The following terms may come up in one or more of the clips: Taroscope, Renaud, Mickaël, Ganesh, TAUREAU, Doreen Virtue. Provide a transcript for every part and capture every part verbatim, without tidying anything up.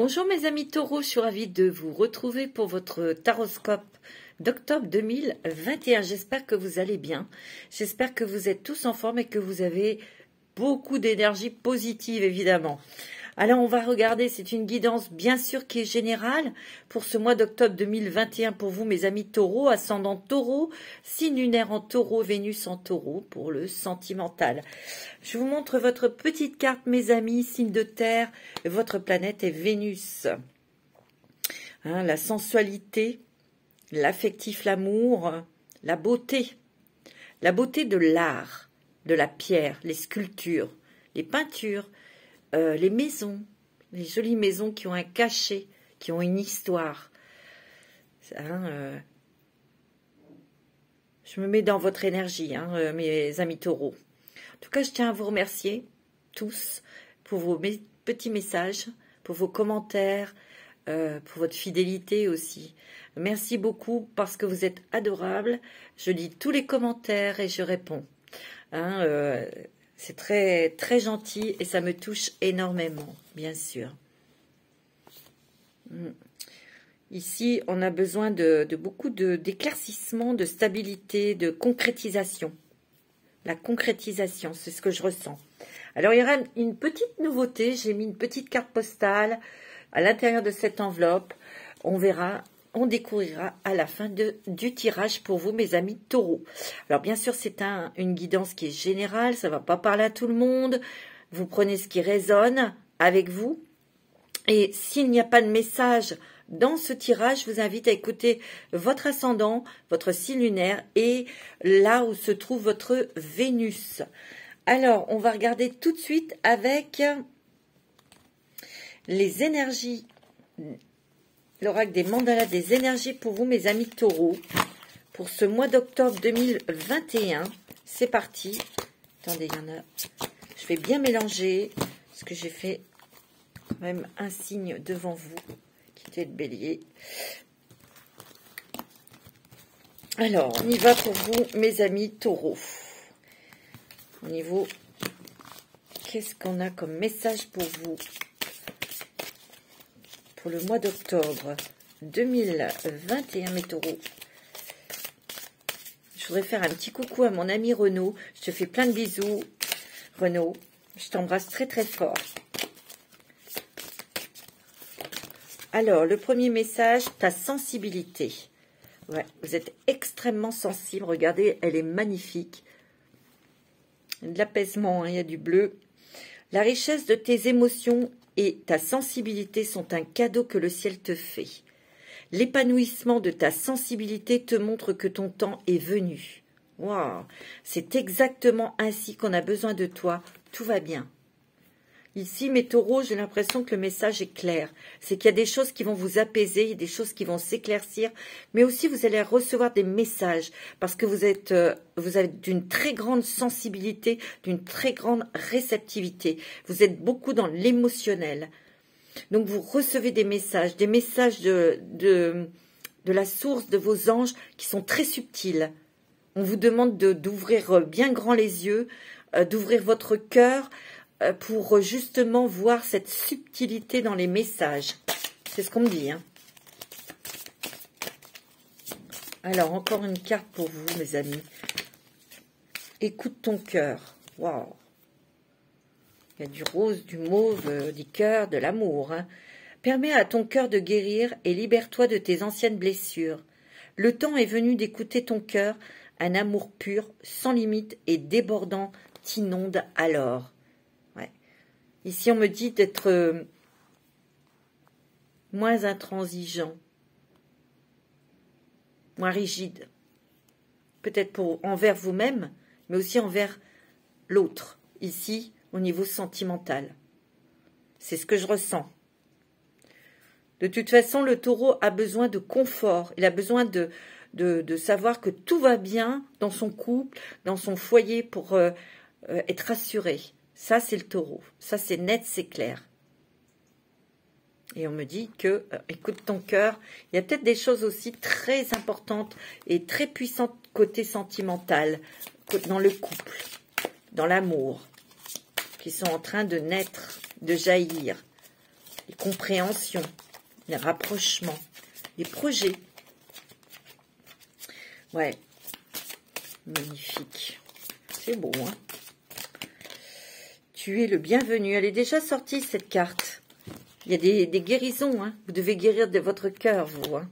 Bonjour mes amis taureaux, je suis ravie de vous retrouver pour votre taroscope d'octobre deux mille vingt et un. J'espère que vous allez bien, j'espère que vous êtes tous en forme et que vous avez beaucoup d'énergie positive évidemment. Alors on va regarder, c'est une guidance bien sûr qui est générale pour ce mois d'octobre deux mille vingt et un pour vous mes amis taureaux, ascendant taureau, signe lunaire en taureau, Vénus en taureau pour le sentimental. Je vous montre votre petite carte mes amis, signe de terre, votre planète est Vénus. Hein, la sensualité, l'affectif, l'amour, la beauté, la beauté de l'art, de la pierre, les sculptures, les peintures, euh, les maisons, les jolies maisons qui ont un cachet, qui ont une histoire. Hein, euh, je me mets dans votre énergie, hein, euh, mes amis taureaux. En tout cas, je tiens à vous remercier tous pour vos mes petits messages, pour vos commentaires, euh, pour votre fidélité aussi. Merci beaucoup parce que vous êtes adorables. Je lis tous les commentaires et je réponds. Hein, euh, c'est très très gentil et ça me touche énormément, bien sûr. Ici, on a besoin de, de beaucoup d'éclaircissement, de, de stabilité, de concrétisation. La concrétisation, c'est ce que je ressens. Alors, il y aura une petite nouveauté. J'ai mis une petite carte postale à l'intérieur de cette enveloppe. On verra. On découvrira à la fin de, du tirage pour vous, mes amis taureaux. Alors, bien sûr, c'est un, une guidance qui est générale. Ça ne va pas parler à tout le monde. Vous prenez ce qui résonne avec vous. Et s'il n'y a pas de message dans ce tirage, je vous invite à écouter votre ascendant, votre signe lunaire et là où se trouve votre Vénus. Alors, on va regarder tout de suite avec les énergies. L'oracle des mandalas des énergies pour vous, mes amis taureaux, pour ce mois d'octobre deux mille vingt et un. C'est parti. Attendez, il y en a... Je vais bien mélanger, parce que j'ai fait quand même un signe devant vous, qui était le bélier. Alors, on y va pour vous, mes amis taureaux. Au niveau... Qu'est-ce qu'on a comme message pour vous ? Pour le mois d'octobre deux mille vingt et un, mes taureaux. Je voudrais faire un petit coucou à mon ami Renaud. Je te fais plein de bisous, Renaud. Je t'embrasse très très fort. Alors, le premier message, ta sensibilité. Ouais, vous êtes extrêmement sensible. Regardez, elle est magnifique. De l'apaisement, hein, il y a du bleu. La richesse de tes émotions et ta sensibilité sont un cadeau que le ciel te fait. L'épanouissement de ta sensibilité te montre que ton temps est venu. Waouh, c'est exactement ainsi qu'on a besoin de toi. Tout va bien. Ici, mes taureaux, j'ai l'impression que le message est clair. C'est qu'il y a des choses qui vont vous apaiser, des choses qui vont s'éclaircir, mais aussi vous allez recevoir des messages parce que vous êtes, euh, vous avez d'une très grande sensibilité, d'une très grande réceptivité. Vous êtes beaucoup dans l'émotionnel. Donc, vous recevez des messages, des messages de, de, de la source de vos anges qui sont très subtils. On vous demande de, d'ouvrir bien grand les yeux, euh, d'ouvrir votre cœur, pour justement voir cette subtilité dans les messages. C'est ce qu'on me dit. Hein. Alors, encore une carte pour vous, mes amis. Écoute ton cœur. Waouh. Il y a du rose, du mauve, du cœur, de l'amour. Hein. Permets à ton cœur de guérir et libère-toi de tes anciennes blessures. Le temps est venu d'écouter ton cœur. Un amour pur, sans limite et débordant t'inonde alors. Ici, on me dit d'être moins intransigeant, moins rigide, peut-être pour envers vous-même, mais aussi envers l'autre, ici, au niveau sentimental. C'est ce que je ressens. De toute façon, le taureau a besoin de confort, il a besoin de, de, de savoir que tout va bien dans son couple, dans son foyer, pour euh, euh, être rassuré. Ça, c'est le taureau. Ça, c'est net, c'est clair. Et on me dit que, euh, écoute ton cœur, il y a peut-être des choses aussi très importantes et très puissantes côté sentimental, dans le couple, dans l'amour, qui sont en train de naître, de jaillir. les compréhensions, les rapprochements, les projets. Ouais, magnifique. C'est beau, hein? Tu es le bienvenu. Elle est déjà sortie, cette carte. Il y a des, des guérisons, hein? Vous devez guérir de votre cœur, vous, hein?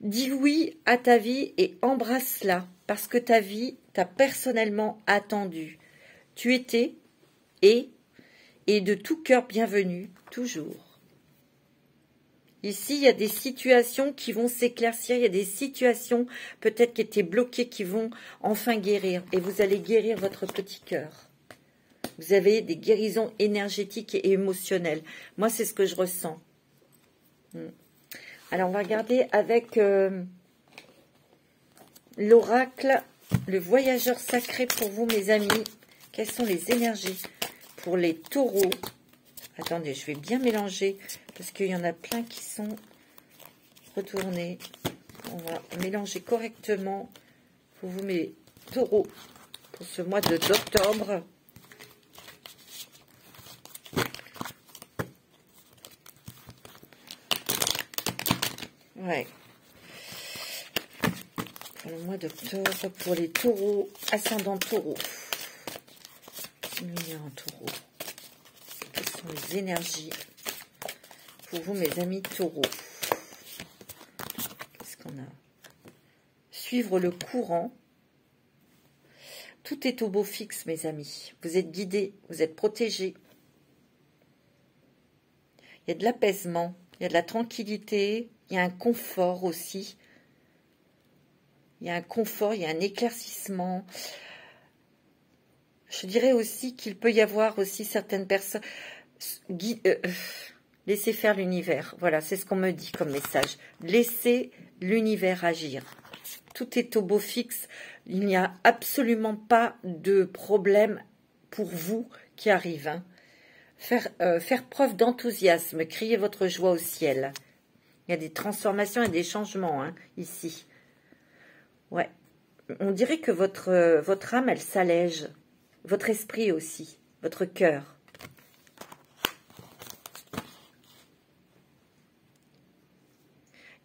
Dis oui à ta vie et embrasse-la, parce que ta vie t'a personnellement attendu. Tu étais et, et de tout cœur bienvenue, toujours. Ici, il y a des situations qui vont s'éclaircir, il y a des situations peut-être qui étaient bloquées, qui vont enfin guérir, et vous allez guérir votre petit cœur. Vous avez des guérisons énergétiques et émotionnelles. Moi, c'est ce que je ressens. Hmm. Alors, on va regarder avec euh, l'oracle, le voyageur sacré pour vous, mes amis. Quelles sont les énergies pour les taureaux? Attendez, je vais bien mélanger parce qu'il y en a plein qui sont retournés. On va mélanger correctement pour vous, mes taureaux, pour ce mois d'octobre. Ouais. Pour le mois d'octobre, pour les taureaux, ascendant taureau. Lumière en taureau. Quelles sont les énergies pour vous, mes amis taureaux? Qu'est-ce qu'on a? Suivre le courant. Tout est au beau fixe, mes amis. Vous êtes guidés, vous êtes protégés. Il y a de l'apaisement, il y a de la tranquillité. Il y a un confort aussi. Il y a un confort, il y a un éclaircissement. Je dirais aussi qu'il peut y avoir aussi certaines personnes... Euh, laissez faire l'univers. Voilà, c'est ce qu'on me dit comme message. Laissez l'univers agir. Tout est au beau fixe. Il n'y a absolument pas de problème pour vous qui arrive. Hein. Faire, euh, faire preuve d'enthousiasme. Criez votre joie au ciel. Il y a des transformations et des changements, hein, ici. Ouais. On dirait que votre, euh, votre âme, elle s'allège. Votre esprit aussi. Votre cœur.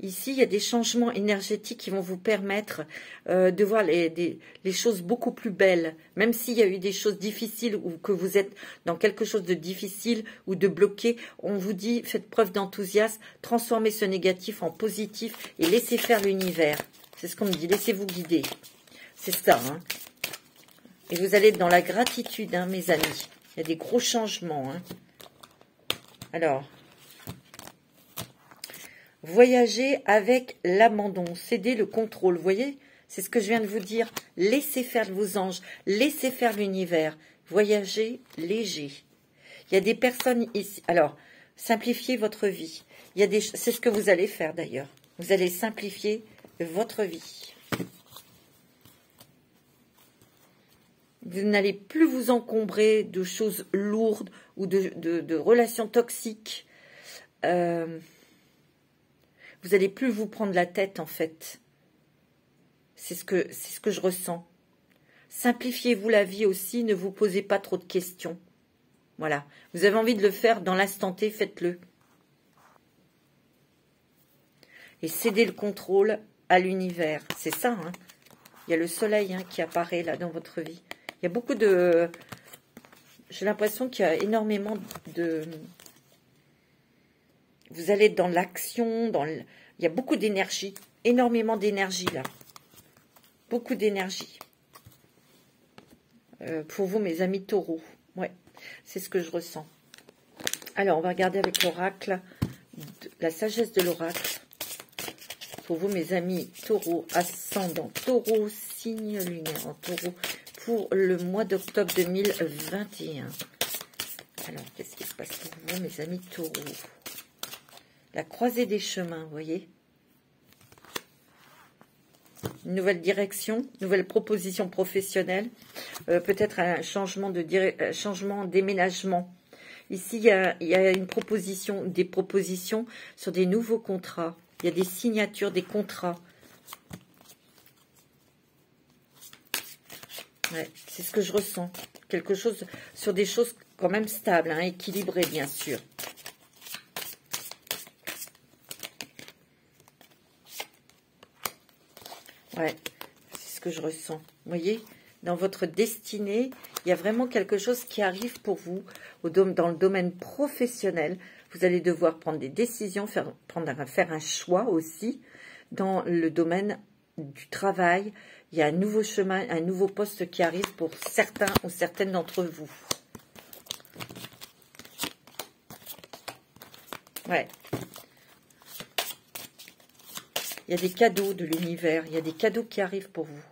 Ici, il y a des changements énergétiques qui vont vous permettre euh, de voir les, des, les choses beaucoup plus belles. Même s'il y a eu des choses difficiles ou que vous êtes dans quelque chose de difficile ou de bloqué, on vous dit, faites preuve d'enthousiasme, transformez ce négatif en positif et laissez faire l'univers. C'est ce qu'on me dit, laissez-vous guider. C'est ça. Hein. Et vous allez être dans la gratitude, hein, mes amis. Il y a des gros changements. Hein. Alors... Voyager avec l'abandon, céder le contrôle, vous voyez? C'est ce que je viens de vous dire. Laissez faire vos anges, laissez faire l'univers. Voyager léger. Il y a des personnes ici. Alors, simplifiez votre vie. Il y a des. C'est ce que vous allez faire d'ailleurs. Vous allez simplifier votre vie. Vous n'allez plus vous encombrer de choses lourdes ou de, de, de relations toxiques. Euh... Vous n'allez plus vous prendre la tête, en fait. C'est ce que, c'est ce que je ressens. Simplifiez-vous la vie aussi, ne vous posez pas trop de questions. Voilà. Vous avez envie de le faire dans l'instant T, faites-le. Et cédez le contrôle à l'univers. C'est ça, hein. Il y a le soleil, hein, qui apparaît, là, dans votre vie. Il y a beaucoup de... J'ai l'impression qu'il y a énormément de... Vous allez dans l'action, dans le... il y a beaucoup d'énergie, énormément d'énergie là. Beaucoup d'énergie. Euh, pour vous, mes amis taureaux. Ouais, c'est ce que je ressens. Alors, on va regarder avec l'oracle, la sagesse de l'oracle. Pour vous, mes amis taureaux, ascendant taureau, signe lunaire en taureau, pour le mois d'octobre deux mille vingt et un. Alors, qu'est-ce qui se passe pour vous, mes amis taureaux? La croisée des chemins, vous voyez. Une nouvelle direction, nouvelle proposition professionnelle, euh, peut-être un changement de dire... changement d'éménagement. Ici, il y a, il y a une proposition, des propositions sur des nouveaux contrats. Il y a des signatures, des contrats. Ouais, c'est ce que je ressens. Quelque chose sur des choses quand même stables, hein, équilibrées, bien sûr. Ouais, c'est ce que je ressens. Vous voyez, dans votre destinée, il y a vraiment quelque chose qui arrive pour vous. Au dom- dans le domaine professionnel, vous allez devoir prendre des décisions, faire, prendre un, faire un choix aussi. Dans le domaine du travail, il y a un nouveau chemin, un nouveau poste qui arrive pour certains ou certaines d'entre vous. Ouais. Il y a des cadeaux de l'univers, il y a des cadeaux qui arrivent pour vous.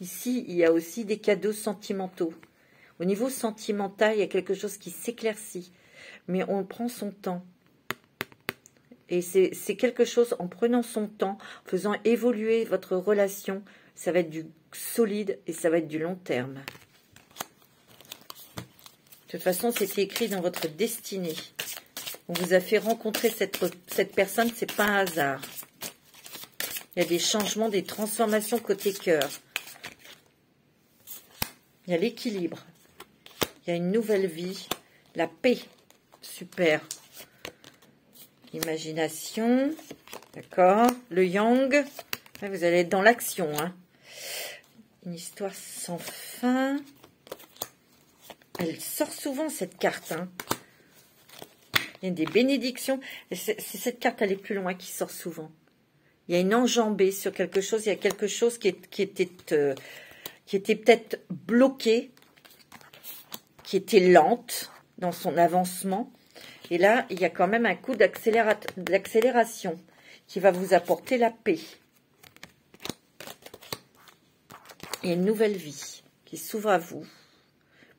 Ici, il y a aussi des cadeaux sentimentaux. Au niveau sentimental, il y a quelque chose qui s'éclaircit, mais on prend son temps. Et c'est quelque chose, en prenant son temps, en faisant évoluer votre relation, ça va être du solide et ça va être du long terme. De toute façon, c'était écrit dans votre destinée. On vous a fait rencontrer cette, cette personne, c'est pas un hasard. Il y a des changements, des transformations côté cœur. Il y a l'équilibre. Il y a une nouvelle vie. La paix. Super. Imagination. D'accord. Le yang. Là, vous allez être dans l'action. Hein. Une histoire sans fin. Elle sort souvent, cette carte. Hein. Il y a des bénédictions. C'est cette carte, elle est plus loin, qui sort souvent. Il y a une enjambée sur quelque chose. Il y a quelque chose qui, est, qui était, euh, qui était peut-être bloqué, qui était lente dans son avancement. Et là, il y a quand même un coup d'accélération qui va vous apporter la paix. Il y a une nouvelle vie qui s'ouvre à vous,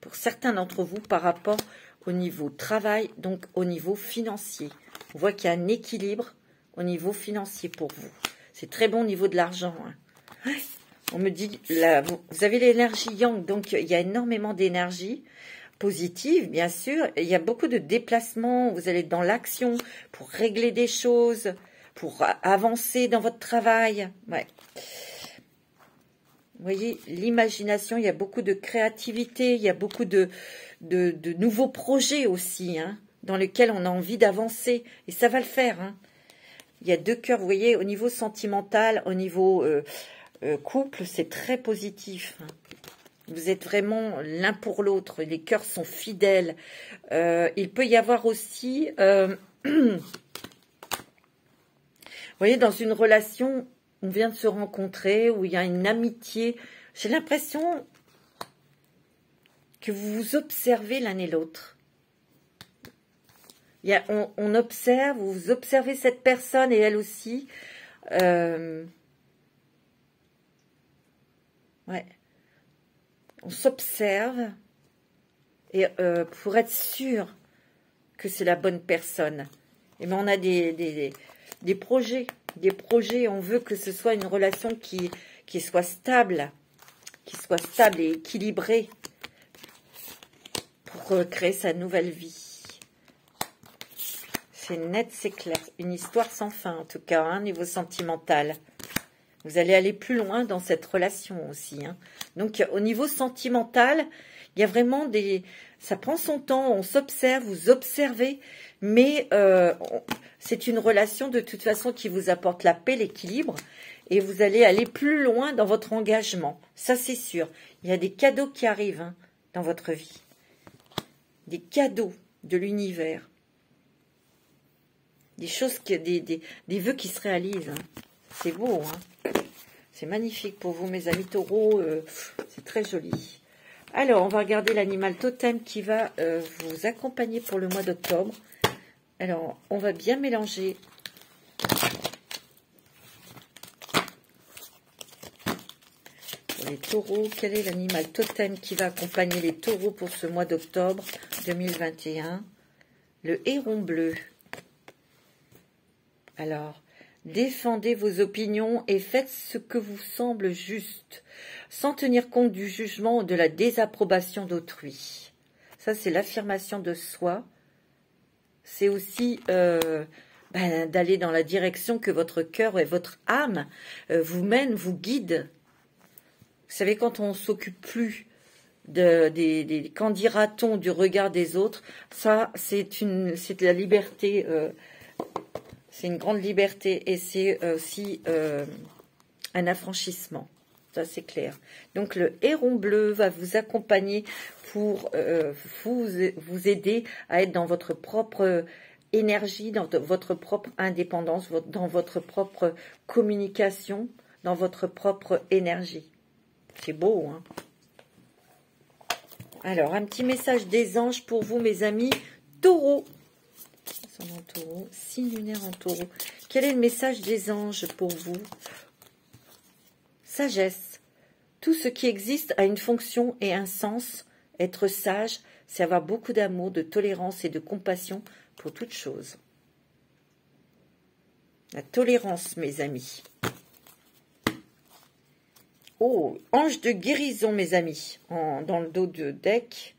pour certains d'entre vous, par rapport au niveau travail, donc au niveau financier. On voit qu'il y a un équilibre au niveau financier pour vous. C'est très bon au niveau de l'argent. Hein. On me dit, là, vous, vous avez l'énergie yang, donc il y a énormément d'énergie positive, bien sûr. Il y a beaucoup de déplacements, vous allez dans l'action pour régler des choses, pour avancer dans votre travail. Ouais. Vous voyez, l'imagination, il y a beaucoup de créativité, il y a beaucoup de, de, de nouveaux projets aussi, hein, dans lesquels on a envie d'avancer. Et ça va le faire, hein. Il y a deux cœurs, vous voyez, au niveau sentimental, au niveau euh, euh, couple, c'est très positif. Vous êtes vraiment l'un pour l'autre. Les cœurs sont fidèles. Euh, il peut y avoir aussi, euh, vous voyez, dans une relation, on vient de se rencontrer, où il y a une amitié. J'ai l'impression que vous vous observez l'un et l'autre. Il y a, on, on observe, vous observez cette personne et elle aussi. Euh, ouais. On s'observe et euh, pour être sûr que c'est la bonne personne. Et ben on a des, des, des, des projets, des projets. On veut que ce soit une relation qui, qui soit stable, qui soit stable et équilibrée pour euh, créer sa nouvelle vie. C'est net, c'est clair. Une histoire sans fin, en tout cas, hein, niveau sentimental. Vous allez aller plus loin dans cette relation aussi. Hein. Donc, au niveau sentimental, il y a vraiment des... Ça prend son temps, on s'observe, vous observez, mais euh, c'est une relation de toute façon qui vous apporte la paix, l'équilibre, et vous allez aller plus loin dans votre engagement. Ça, c'est sûr. Il y a des cadeaux qui arrivent, hein, dans votre vie. Des cadeaux de l'univers. Des choses, que, des, des, des vœux qui se réalisent. Hein. C'est beau, hein. C'est magnifique pour vous, mes amis taureaux. Euh, c'est très joli. Alors, on va regarder l'animal totem qui va euh, vous accompagner pour le mois d'octobre. Alors, on va bien mélanger. Pour les taureaux, quel est l'animal totem qui va accompagner les taureaux pour ce mois d'octobre deux mille vingt et un? Le héron bleu. Alors, défendez vos opinions et faites ce que vous semble juste, sans tenir compte du jugement ou de la désapprobation d'autrui. Ça, c'est l'affirmation de soi. C'est aussi euh, ben, d'aller dans la direction que votre cœur et votre âme euh, vous mènent, vous guident. Vous savez, quand on ne s'occupe plus de, des, des qu'en dira-t-on du regard des autres, ça, c'est une, c'est de la liberté. Euh, C'est une grande liberté et c'est aussi euh, un affranchissement. Ça, c'est clair. Donc, le héron bleu va vous accompagner pour euh, vous, vous aider à être dans votre propre énergie, dans votre propre indépendance, dans votre propre communication, dans votre propre énergie. C'est beau, hein? Alors, un petit message des anges pour vous, mes amis. Taureau. En taureau, signe lunaire en taureau. Quel est le message des anges pour vous? Sagesse. Tout ce qui existe a une fonction et un sens. Être sage, c'est avoir beaucoup d'amour, de tolérance et de compassion pour toute chose. La tolérance, mes amis. Oh, ange de guérison, mes amis, en, dans le dos de deck.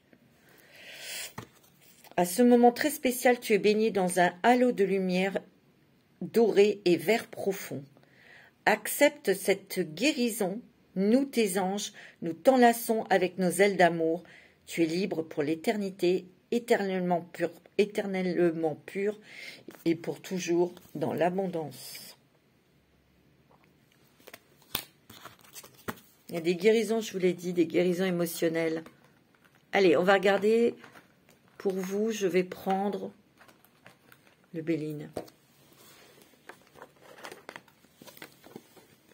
À ce moment très spécial, tu es baigné dans un halo de lumière dorée et vert profond. Accepte cette guérison. Nous, tes anges, nous t'enlaçons avec nos ailes d'amour. Tu es libre pour l'éternité, éternellement pur, éternellement pur et pour toujours dans l'abondance. Il y a des guérisons, je vous l'ai dit, des guérisons émotionnelles. Allez, on va regarder... Pour vous, je vais prendre le Béline,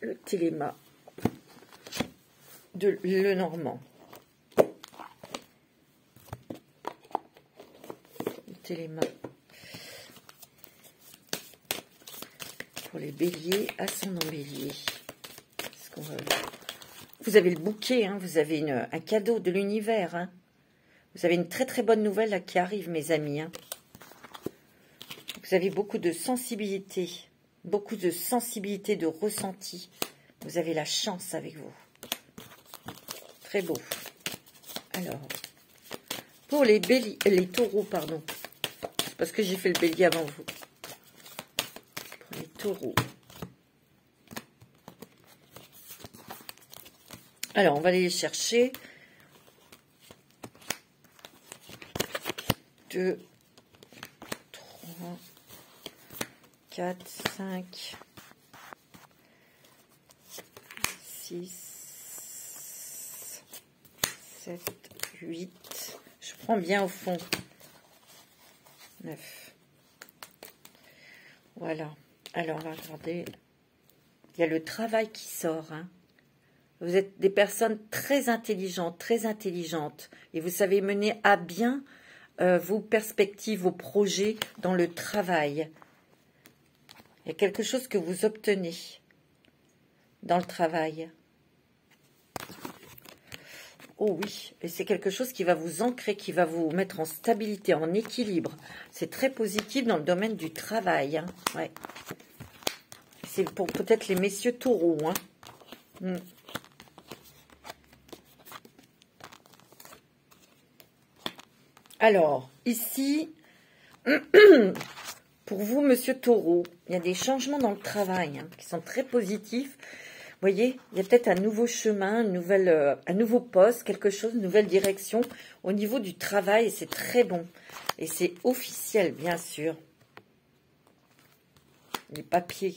le Téléma, de le Normand. Le Téléma. Pour les béliers, ascendant bélier. Qu'est-ce qu'on va voir ? Vous avez le bouquet, hein, vous avez une, un cadeau de l'univers, hein. Vous avez une très très bonne nouvelle là, qui arrive, mes amis. Hein. Vous avez beaucoup de sensibilité, beaucoup de sensibilité, de ressenti. Vous avez la chance avec vous. Très beau. Alors, pour les béliers, les taureaux, pardon. C'est parce que j'ai fait le bélier avant vous. Pour les taureaux. Alors, on va aller les chercher. deux, trois, quatre, cinq, six, sept, huit. Je prends bien au fond. neuf. Voilà. Alors, on va regarder. Il y a le travail qui sort. Hein. Vous êtes des personnes très intelligentes, très intelligentes. Et vous savez mener à bien... Euh, vos perspectives, vos projets dans le travail. Il y a quelque chose que vous obtenez dans le travail. Oh oui, et c'est quelque chose qui va vous ancrer, qui va vous mettre en stabilité, en équilibre. C'est très positif dans le domaine du travail. Hein. Ouais. C'est pour peut-être les messieurs taureaux. Hein. Hmm. Alors, ici, pour vous, monsieur Taureau, il y a des changements dans le travail hein, qui sont très positifs. Vous voyez, il y a peut-être un nouveau chemin, une nouvelle, euh, un nouveau poste, quelque chose, une nouvelle direction au niveau du travail. C'est très bon. Et c'est officiel, bien sûr. Les papiers.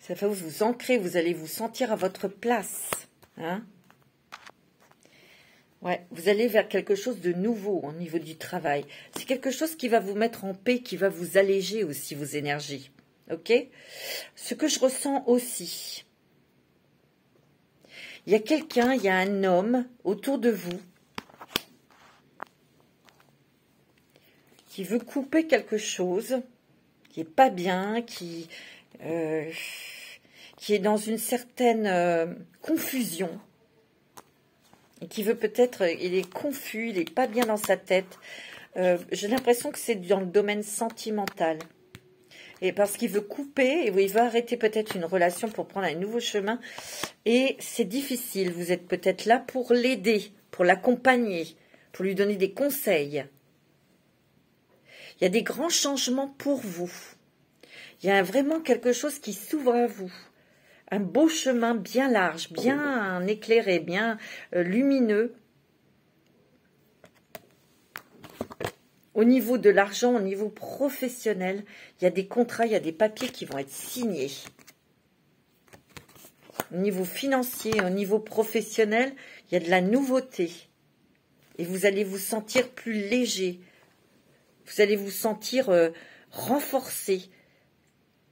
Ça va vous, vous ancrer, vous allez vous sentir à votre place. Hein. Ouais, vous allez vers quelque chose de nouveau au niveau du travail. C'est quelque chose qui va vous mettre en paix, qui va vous alléger aussi vos énergies. Ok? Ce que je ressens aussi, il y a quelqu'un, il y a un homme autour de vous qui veut couper quelque chose, qui n'est pas bien, qui, euh, qui est dans une certaine euh, confusion. Et qui veut peut-être, il est confus, il n'est pas bien dans sa tête. Euh, j'ai l'impression que c'est dans le domaine sentimental. Et parce qu'il veut couper, et il veut arrêter peut-être une relation pour prendre un nouveau chemin. Et c'est difficile, vous êtes peut-être là pour l'aider, pour l'accompagner, pour lui donner des conseils. Il y a des grands changements pour vous. Il y a vraiment quelque chose qui s'ouvre à vous. Un beau chemin bien large, bien éclairé, bien lumineux. Au niveau de l'argent, au niveau professionnel, il y a des contrats, il y a des papiers qui vont être signés. au niveau financier, au niveau professionnel, il y a de la nouveauté. Et vous allez vous sentir plus léger. Vous allez vous sentir euh, renforcé.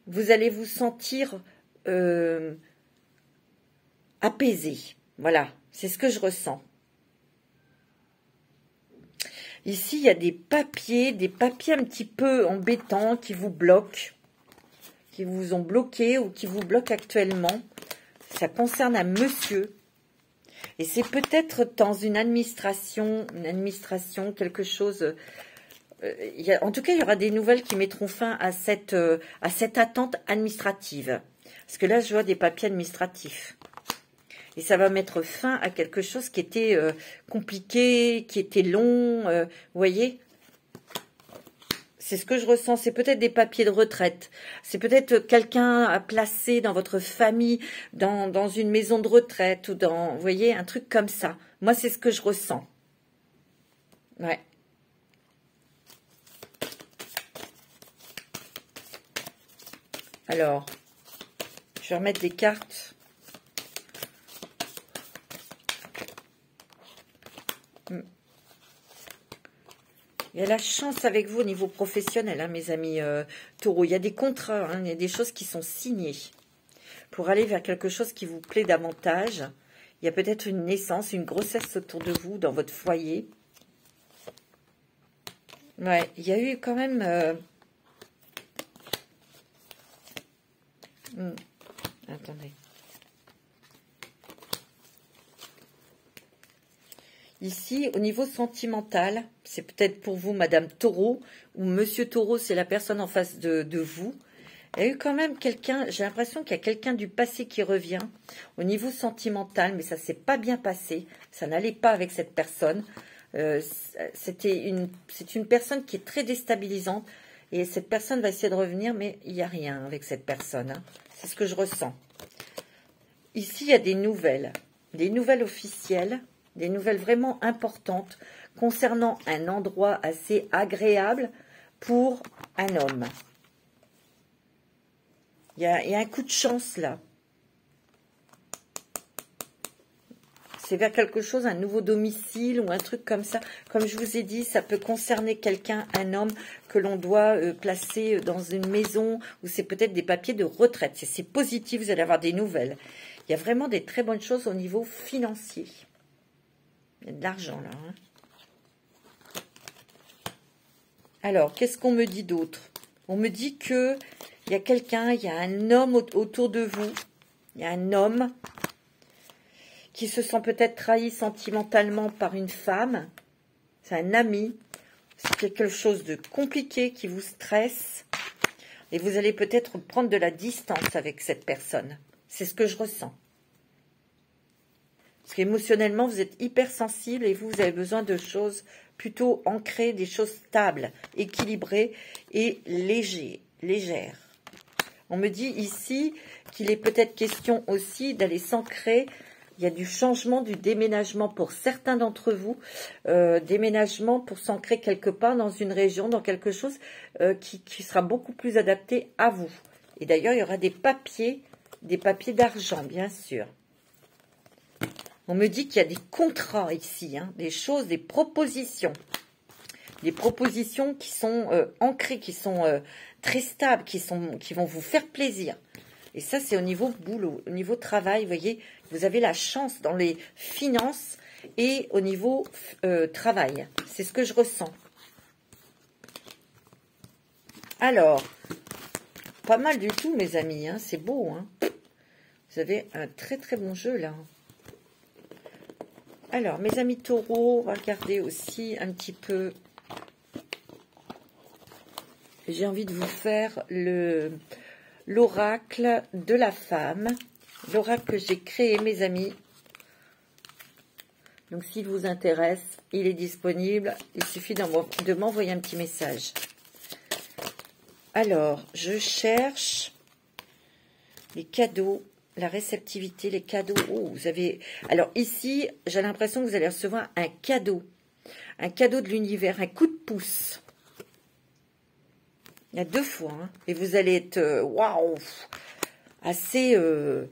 Vous allez vous sentir euh, apaisé. Voilà, c'est ce que je ressens. Ici, il y a des papiers, des papiers un petit peu embêtants qui vous bloquent, qui vous ont bloqué ou qui vous bloquent actuellement. Ça concerne un monsieur. Et c'est peut-être dans une administration, une administration, quelque chose... Euh, y a, en tout cas, il y aura des nouvelles qui mettront fin à cette, euh, à cette attente administrative. Parce que là, je vois des papiers administratifs. Et ça va mettre fin à quelque chose qui était euh, compliqué, qui était long. Euh, vous voyez, c'est ce que je ressens. C'est peut-être des papiers de retraite. C'est peut-être quelqu'un à placer dans votre famille, dans, dans une maison de retraite ou dans, vous voyez, un truc comme ça. Moi, c'est ce que je ressens. Ouais. Alors, je vais remettre les cartes. Il y a la chance avec vous au niveau professionnel, hein, mes amis euh, taureaux. Il y a des contrats, hein, il y a des choses qui sont signées pour aller vers quelque chose qui vous plaît davantage. Il y a peut-être une naissance, une grossesse autour de vous, dans votre foyer. Ouais, il y a eu quand même... Euh... Hum, attendez. Ici, au niveau sentimental, c'est peut-être pour vous, Madame Taureau, ou Monsieur Taureau, c'est la personne en face de, de vous. Il y a eu quand même quelqu'un, j'ai l'impression qu'il y a quelqu'un du passé qui revient au niveau sentimental, mais ça ne s'est pas bien passé, ça n'allait pas avec cette personne. Euh, c'était une, c'est une personne qui est très déstabilisante, et cette personne va essayer de revenir, mais il n'y a rien avec cette personne. Hein. C'est ce que je ressens. Ici, il y a des nouvelles, des nouvelles officielles. Des nouvelles vraiment importantes concernant un endroit assez agréable pour un homme. Il y a, il y a un coup de chance là. C'est vers quelque chose, un nouveau domicile ou un truc comme ça. Comme je vous ai dit, ça peut concerner quelqu'un, un homme que l'on doit euh, placer dans une maison où c'est peut-être des papiers de retraite. Si c'est positif, vous allez avoir des nouvelles. Il y a vraiment des très bonnes choses au niveau financier. Il y a de l'argent, là. Hein. Alors, qu'est-ce qu'on me dit d'autre? On me dit qu'il y a quelqu'un, il y a un homme autour de vous. Il y a un homme qui se sent peut-être trahi sentimentalement par une femme. C'est un ami. C'est quelque chose de compliqué qui vous stresse. Et vous allez peut-être prendre de la distance avec cette personne. C'est ce que je ressens. Parce qu'émotionnellement, vous êtes hypersensible et vous, vous avez besoin de choses plutôt ancrées, des choses stables, équilibrées et légères. légères. On me dit ici qu'il est peut-être question aussi d'aller s'ancrer. Il y a du changement, du déménagement pour certains d'entre vous. Euh, déménagement pour s'ancrer quelque part dans une région, dans quelque chose euh, qui, qui sera beaucoup plus adapté à vous. Et d'ailleurs, il y aura des papiers, des papiers d'argent, bien sûr. On me dit qu'il y a des contrats ici, hein, des choses, des propositions. Des propositions qui sont euh, ancrées, qui sont euh, très stables, qui, sont, qui vont vous faire plaisir. Et ça, c'est au niveau boulot, au niveau travail, vous voyez. Vous avez la chance dans les finances et au niveau euh, travail. C'est ce que je ressens. Alors, pas mal du tout, mes amis. Hein, c'est beau. Hein. Vous avez un très, très bon jeu, là. Alors, mes amis taureaux, on va regarder aussi un petit peu. J'ai envie de vous faire le l'oracle de la femme. L'oracle que j'ai créé, mes amis. Donc, s'il vous intéresse, il est disponible. Il suffit de m'envoyer un petit message. Alors, je cherche les cadeaux. La réceptivité, les cadeaux. Oh, vous avez. Alors ici, j'ai l'impression que vous allez recevoir un cadeau. Un cadeau de l'univers, un coup de pouce. Il y a deux fois. Hein. Et vous allez être, waouh, assez... Euh...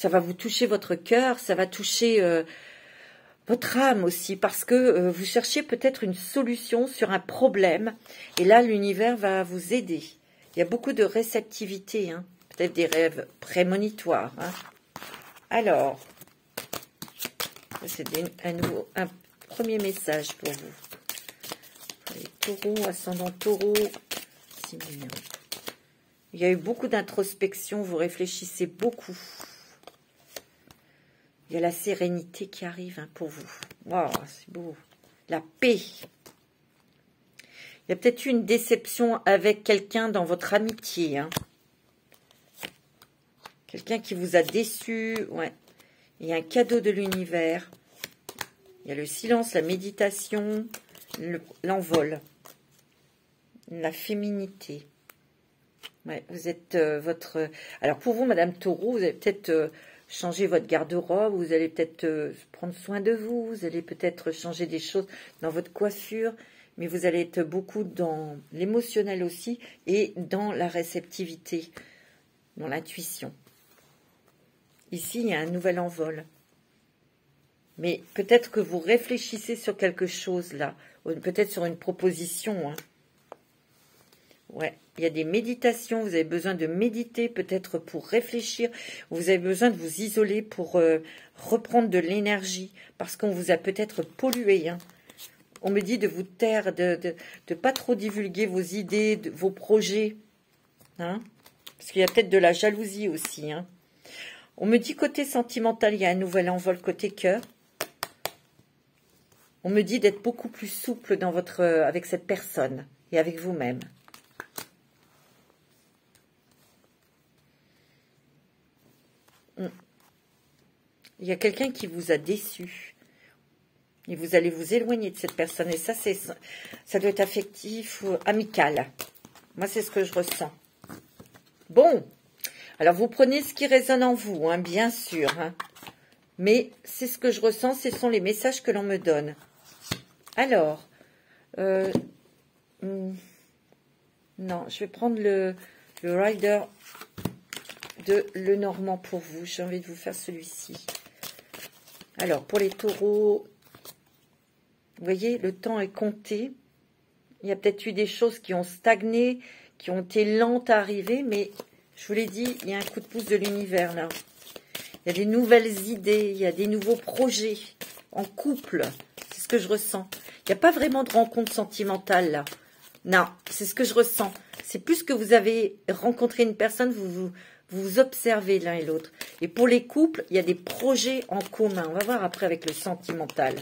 Ça va vous toucher votre cœur, ça va toucher euh, votre âme aussi, parce que euh, vous cherchez peut-être une solution sur un problème, et là l'univers va vous aider. Il y a beaucoup de réceptivité, hein, peut-être des rêves prémonitoires. Hein. Alors, c'est un, nouveau, un premier message pour vous. Les taureaux, ascendant taureau, c'est bien. Il y a eu beaucoup d'introspection, vous réfléchissez beaucoup. Il y a la sérénité qui arrive hein, pour vous. Waouh, c'est beau. La paix. Il y a peut-être eu une déception avec quelqu'un dans votre amitié. Hein. Quelqu'un qui vous a déçu. Ouais. Il y a un cadeau de l'univers. Il y a le silence, la méditation, l'envol. Le, la féminité. Ouais, vous êtes euh, votre... Alors pour vous, Madame Taureau, vous avez peut-être euh, changé votre garde-robe, vous allez peut-être euh, prendre soin de vous, vous allez peut-être changer des choses dans votre coiffure, mais vous allez être beaucoup dans l'émotionnel aussi et dans la réceptivité, dans l'intuition. Ici, il y a un nouvel envol. Mais peut-être que vous réfléchissez sur quelque chose là, peut-être sur une proposition, hein. Ouais, il y a des méditations, vous avez besoin de méditer peut-être pour réfléchir, vous avez besoin de vous isoler pour euh, reprendre de l'énergie, parce qu'on vous a peut-être pollué. Hein. On me dit de vous taire, de de, de pas trop divulguer vos idées, de, vos projets, hein, parce qu'il y a peut-être de la jalousie aussi. Hein. On me dit côté sentimental, il y a un nouvel envol côté cœur. On me dit d'être beaucoup plus souple dans votre, euh, avec cette personne et avec vous-même. Il y a quelqu'un qui vous a déçu. Et vous allez vous éloigner de cette personne. Et ça, c'est, ça doit être affectif ou amical. Moi, c'est ce que je ressens. Bon. Alors, vous prenez ce qui résonne en vous, hein, bien sûr. Hein. Mais c'est ce que je ressens. Ce sont les messages que l'on me donne. Alors. Euh, hum, non, je vais prendre le, le rider de le Normand pour vous. J'ai envie de vous faire celui-ci. Alors, pour les taureaux, vous voyez, le temps est compté. Il y a peut-être eu des choses qui ont stagné, qui ont été lentes à arriver, mais je vous l'ai dit, il y a un coup de pouce de l'univers, là. Il y a des nouvelles idées, il y a des nouveaux projets en couple. C'est ce que je ressens. Il n'y a pas vraiment de rencontre sentimentale, là. Non, c'est ce que je ressens. C'est plus que vous avez rencontré une personne, vous vous... vous observez l'un et l'autre. Et pour les couples, il y a des projets en commun. On va voir après avec le sentimental.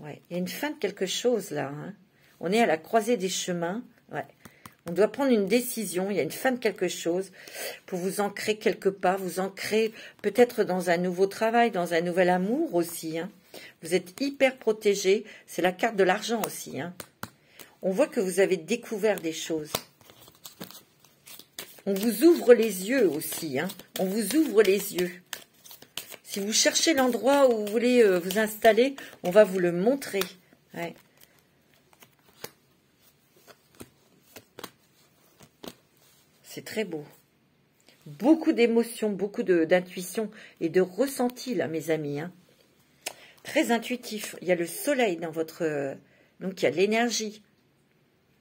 Ouais. Il y a une fin de quelque chose, là. Hein. On est à la croisée des chemins. Ouais. On doit prendre une décision. Il y a une fin de quelque chose pour vous ancrer quelque part. Vous ancrer peut-être dans un nouveau travail, dans un nouvel amour aussi. Hein. Vous êtes hyper protégé. C'est la carte de l'argent aussi. Hein. On voit que vous avez découvert des choses. On vous ouvre les yeux aussi, hein. On vous ouvre les yeux. Si vous cherchez l'endroit où vous voulez euh, vous installer, on va vous le montrer. Ouais. C'est très beau. Beaucoup d'émotions, beaucoup d'intuition et de ressenti, là, mes amis. Hein. Très intuitif. Il y a le soleil dans votre... Euh, donc, il y a de l'énergie.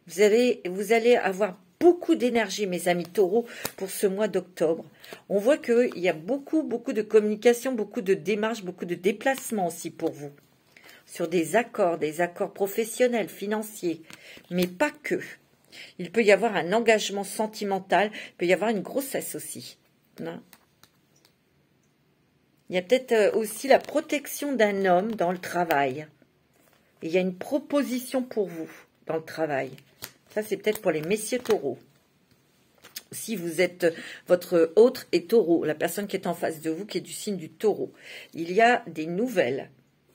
Vous avez, vous allez avoir... beaucoup d'énergie, mes amis taureaux, pour ce mois d'octobre. On voit qu'il y a beaucoup, beaucoup de communication, beaucoup de démarches, beaucoup de déplacements aussi pour vous. Sur des accords, des accords professionnels, financiers, mais pas que. Il peut y avoir un engagement sentimental, il peut y avoir une grossesse aussi. Hein. Il y a peut-être aussi la protection d'un homme dans le travail. Et il y a une proposition pour vous dans le travail. Ça, c'est peut-être pour les messieurs taureaux. Si vous êtes, votre autre est taureau, la personne qui est en face de vous, qui est du signe du taureau. Il y a des nouvelles,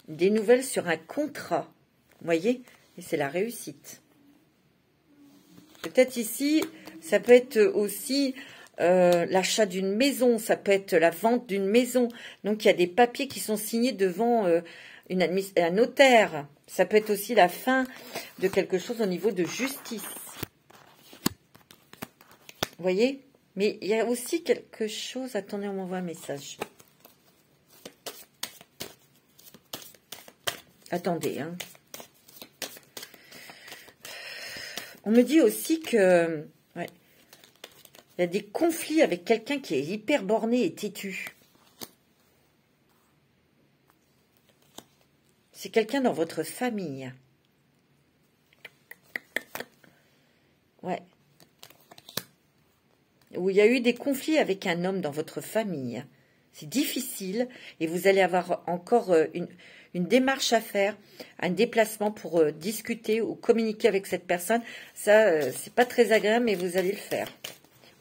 des nouvelles sur un contrat, vous voyez, et c'est la réussite. Peut-être ici, ça peut être aussi euh, l'achat d'une maison, ça peut être la vente d'une maison. Donc, il y a des papiers qui sont signés devant euh, une un notaire. Ça peut être aussi la fin de quelque chose au niveau de justice. Vous voyez? Mais il y a aussi quelque chose... Attendez, on m'envoie un message. Attendez, hein. On me dit aussi que... Ouais, il y a des conflits avec quelqu'un qui est hyper borné et têtu. C'est quelqu'un dans votre famille. Ouais. Où il y a eu des conflits avec un homme dans votre famille. C'est difficile et vous allez avoir encore une, une démarche à faire, un déplacement pour discuter ou communiquer avec cette personne. Ça, c'est pas très agréable, mais vous allez le faire.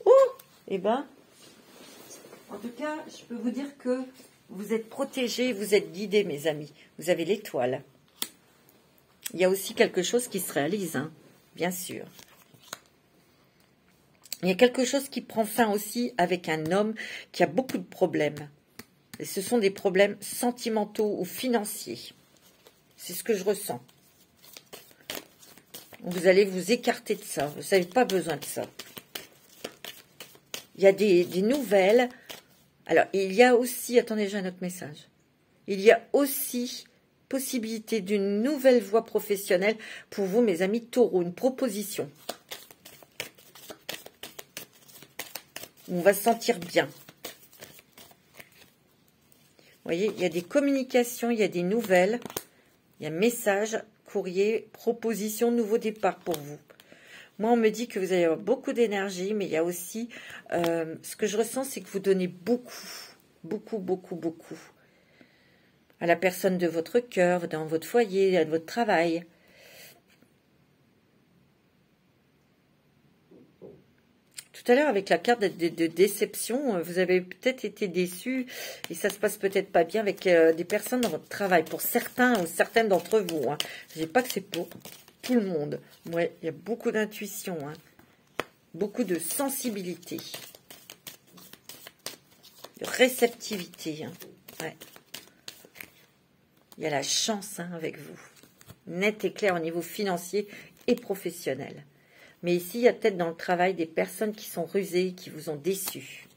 Oh, eh ben, en tout cas, je peux vous dire que vous êtes protégés, vous êtes guidés, mes amis. Vous avez l'étoile. Il y a aussi quelque chose qui se réalise, hein, bien sûr. Il y a quelque chose qui prend fin aussi avec un homme qui a beaucoup de problèmes. Et ce sont des problèmes sentimentaux ou financiers. C'est ce que je ressens. Vous allez vous écarter de ça. Vous n'avez pas besoin de ça. Il y a des, des nouvelles. Alors, il y a aussi... Attendez, j'ai un autre message. Il y a aussi possibilité d'une nouvelle voie professionnelle pour vous, mes amis taureaux. Une proposition. On va se sentir bien. Vous voyez, il y a des communications, il y a des nouvelles. Il y a message, courrier, proposition, nouveau départ pour vous. Moi, on me dit que vous avez beaucoup d'énergie, mais il y a aussi... Euh, ce que je ressens, c'est que vous donnez beaucoup, beaucoup, beaucoup, beaucoup à la personne de votre cœur, dans votre foyer, dans votre travail. Tout à l'heure, avec la carte de, de, de déception, vous avez peut-être été déçu et ça se passe peut-être pas bien avec euh, des personnes dans votre travail. Pour certains ou certaines d'entre vous, hein. Je ne dis pas que c'est pour tout le monde. Moi, ouais, il y a beaucoup d'intuition, hein. Beaucoup de sensibilité, de réceptivité. Hein. Ouais. Il y a la chance, hein, avec vous, net et clair au niveau financier et professionnel. Mais ici, il y a peut-être dans le travail des personnes qui sont rusées, qui vous ont déçus.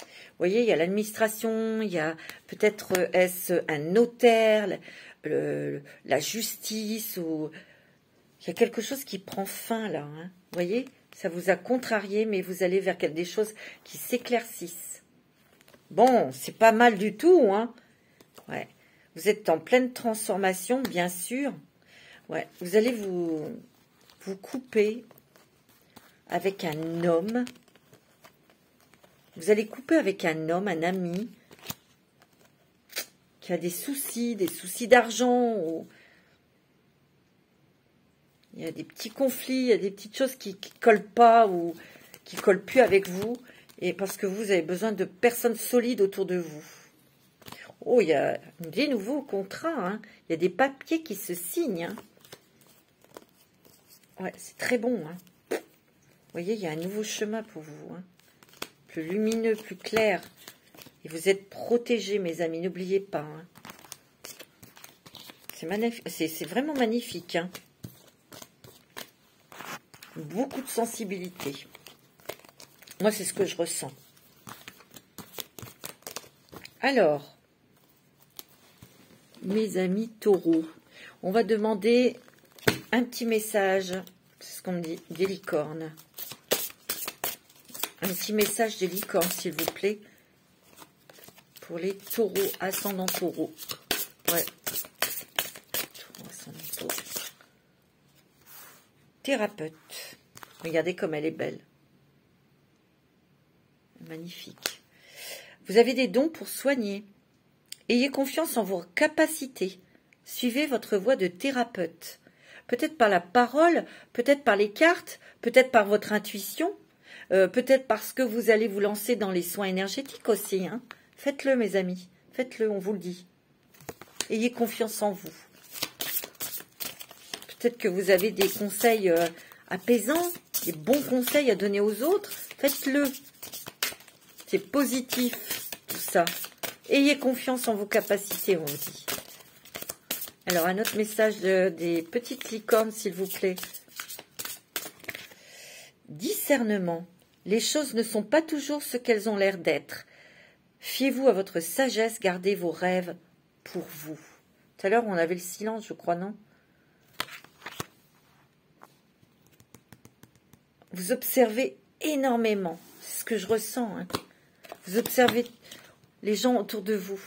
Vous voyez, il y a l'administration, il y a peut-être est-ce un notaire, le, la justice, ou il y a quelque chose qui prend fin là. Hein. Vous voyez, ça vous a contrarié, mais vous allez vers des choses qui s'éclaircissent. Bon, c'est pas mal du tout, hein. Ouais. Vous êtes en pleine transformation, bien sûr. Ouais, vous allez vous... vous coupez avec un homme. Vous allez couper avec un homme, un ami, qui a des soucis, des soucis d'argent. Ou... Il y a des petits conflits, il y a des petites choses qui ne collent pas ou qui ne collent plus avec vous. Et parce que vous avez besoin de personnes solides autour de vous. Oh, il y a des nouveaux contrats. Hein. Il y a des papiers qui se signent. Hein. Ouais, c'est très bon. Hein. Vous voyez, il y a un nouveau chemin pour vous. Hein. Plus lumineux, plus clair. Et vous êtes protégés, mes amis. N'oubliez pas. Hein. C'est magnifique. C'est vraiment magnifique. Hein. Beaucoup de sensibilité. Moi, c'est ce que je ressens. Alors, mes amis taureaux, on va demander... un petit message, c'est ce qu'on me dit, des licornes. Un petit message des licornes, s'il vous plaît, pour les taureaux, ascendant taureaux. Ouais. Thérapeute. Regardez comme elle est belle. Magnifique. Vous avez des dons pour soigner. Ayez confiance en vos capacités. Suivez votre voie de thérapeute. Peut-être par la parole, peut-être par les cartes, peut-être par votre intuition, euh, peut-être parce que vous allez vous lancer dans les soins énergétiques aussi. Hein. Faites-le, mes amis. Faites-le, on vous le dit. Ayez confiance en vous. Peut-être que vous avez des conseils euh, apaisants, des bons conseils à donner aux autres. Faites-le. C'est positif, tout ça. Ayez confiance en vos capacités, on vous dit. Alors, un autre message de, des petites licornes, s'il vous plaît. Discernement. Les choses ne sont pas toujours ce qu'elles ont l'air d'être. Fiez-vous à votre sagesse, gardez vos rêves pour vous. » Tout à l'heure, on avait le silence, je crois, non ? Vous observez énormément. C'est ce que je ressens. Hein. Vous observez les gens autour de vous.